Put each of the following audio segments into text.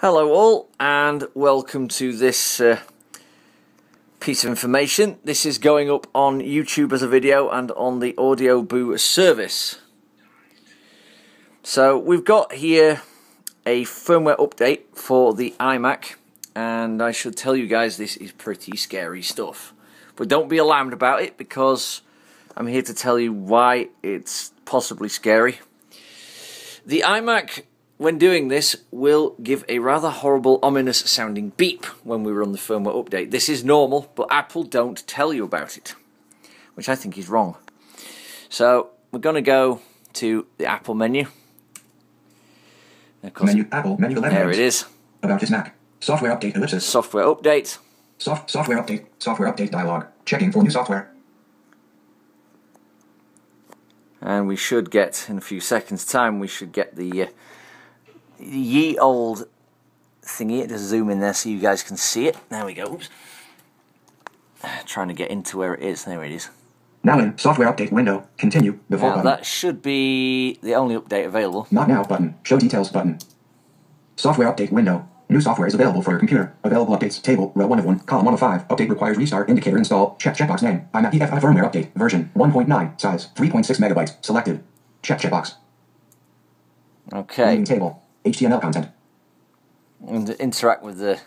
Hello all, and welcome to this piece of information. This is going up on YouTube as a video and on the Audioboo service. So we've got here a firmware update for the iMac, and I should tell you guys this is pretty scary stuff. But don't be alarmed about it, because I'm here to tell you why it's possibly scary. The iMac, when doing this, will give a rather horrible, ominous sounding beep when we run the firmware update. This is normal, but Apple don't tell you about it, which I think is wrong. So we're going to go to the Apple menu. Menu, Apple menu 11. There it is. About this Mac. Software update ellipsis. Software update. Software update. Software update dialog. Checking for new software. And we should get, in a few seconds time, we should get the ye old thingy. It does zoom in there so you guys can see it. There we go. Oops. Trying to get into where it is. There it is. Now in software update window. Continue. Before now button. That should be the only update available. Not now button. Show details button. Software update window. New software is available for your computer. Available updates table. Row 1 of 1. Column 1 of 5. Update requires restart. Indicator install. Checkbox name. iMac EFI firmware update. Version 1.9. Size 3.6 megabytes. Selected. Checkbox. Okay. Name table. HTML content. And interact with the...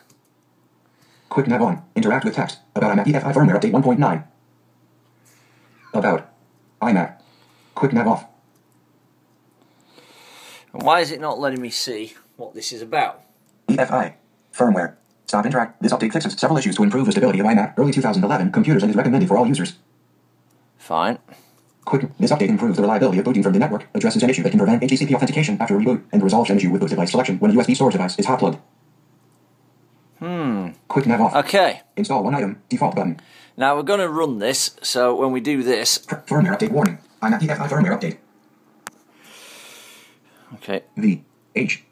Quick nav on. Interact with text. About iMac EFI firmware update 1.9. About iMac. Quick nav off. And why is it not letting me see what this is about? EFI. Firmware. Stop interact. This update fixes several issues to improve the stability of iMac early 2011 computers and is recommended for all users. Fine. Quick. This update improves the reliability of booting from the network, addresses an issue that can prevent HDCP authentication after a reboot, and resolves an issue with boot device selection when a USB storage device is hot plugged. Quick nav off. Okay. Install one item. Default button. Now we're going to run this, so when we do this... Firmware update warning. iMac EFI firmware update. Okay. V. H.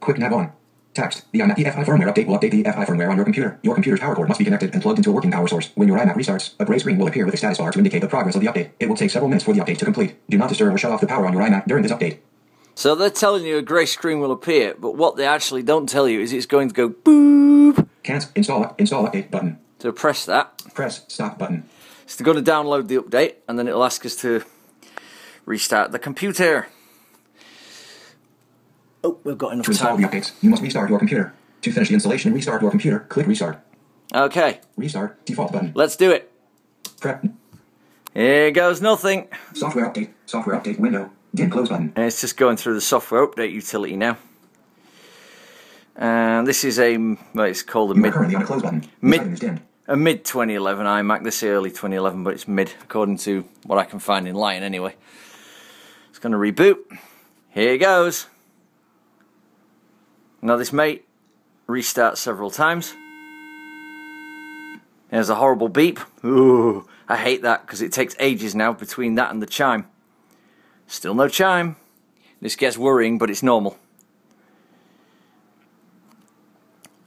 Quick nav on. Text. The iMac EFI firmware update will update the EFI firmware on your computer. Your computer's power cord must be connected and plugged into a working power source. When your iMac restarts, a gray screen will appear with a status bar to indicate the progress of the update. It will take several minutes for the update to complete. Do not disturb or shut off the power on your iMac during this update. So they're telling you a gray screen will appear, but what they actually don't tell you is it's going to go boop. Can't install update button. So press that. Press stop button. It's going to download the update, and then it'll ask us to restart the computer. Oh, we've got enough time. To install the updates, you must restart your computer. To finish the installation and restart your computer, click restart. Okay. Restart default button. Let's do it. Prep. Here goes nothing. Software update window, dim close button. And it's just going through the software update utility now. And this is a, well, it's called a mid. Currently on a close button. A mid 2011 iMac. They say early 2011, but it's mid according to what I can find in Lion anyway. It's going to reboot. Here it goes. Now this may restart several times. There's a horrible beep. Ooh, I hate that because it takes ages now between that and the chime. Still no chime. This gets worrying, but it's normal.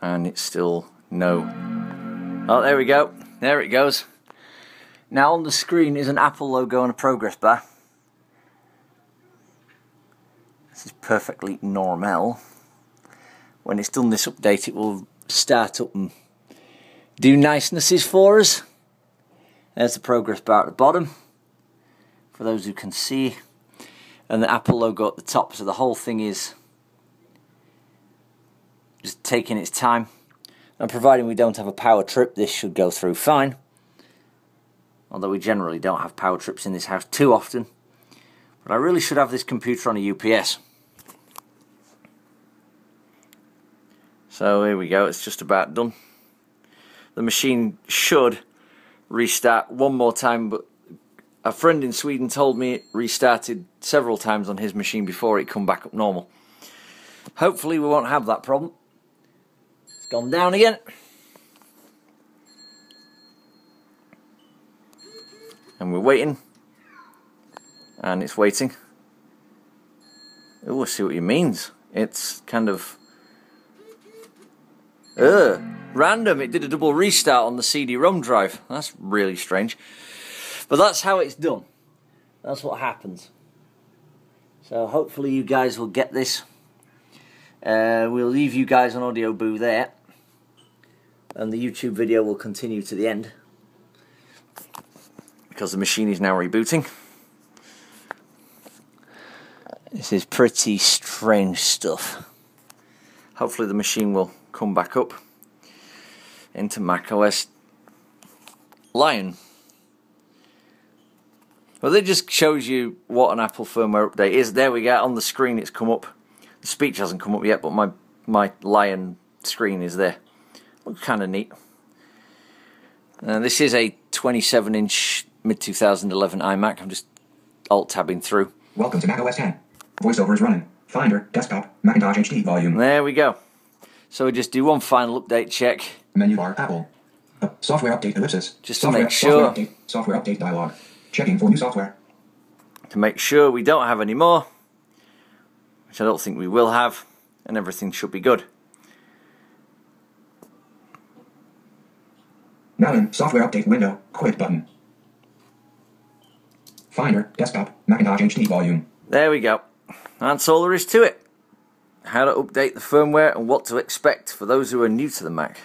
And it's still no. Oh, there we go. There it goes. Now on the screen is an Apple logo and a progress bar. This is perfectly normal. When it's done this update, it will start up and do nicenesses for us. There's the progress bar at the bottom, for those who can see, and the Apple logo at the top, so the whole thing is just taking its time. And providing we don't have a power trip, this should go through fine. Although we generally don't have power trips in this house too often. But I really should have this computer on a UPS. So here we go, it's just about done. The machine should restart one more time, but a friend in Sweden told me it restarted several times on his machine before it come back up normal. Hopefully we won't have that problem. It's gone down again. And we're waiting. And it's waiting. Oh, I see what he means. It's kind of... random, it did a double restart on the CD-ROM drive. That's really strange. But that's how it's done. That's what happens. So hopefully you guys will get this. We'll leave you guys on Audioboo there, and the YouTube video will continue to the end because the machine is now rebooting. This is pretty strange stuff. Hopefully the machine will come back up into macOS Lion. Well, that just shows you what an Apple firmware update is. There we go, on the screen it's come up. The speech hasn't come up yet, but my Lion screen is there. Looks kind of neat. This is a 27-inch mid-2011 iMac. I'm just alt-tabbing through. Welcome to macOS 10. VoiceOver is running. Finder, desktop, Macintosh HD volume. There we go. So we just do one final update check. Menu bar, Apple. Software update ellipsis. Just to make sure. Software update dialog. Checking for new software. To make sure we don't have any more, which I don't think we will have, and everything should be good. Now in software update window, quit button. Finder, desktop, Macintosh HD volume. There we go. That's all there is to it. How to update the firmware and what to expect for those who are new to the Mac.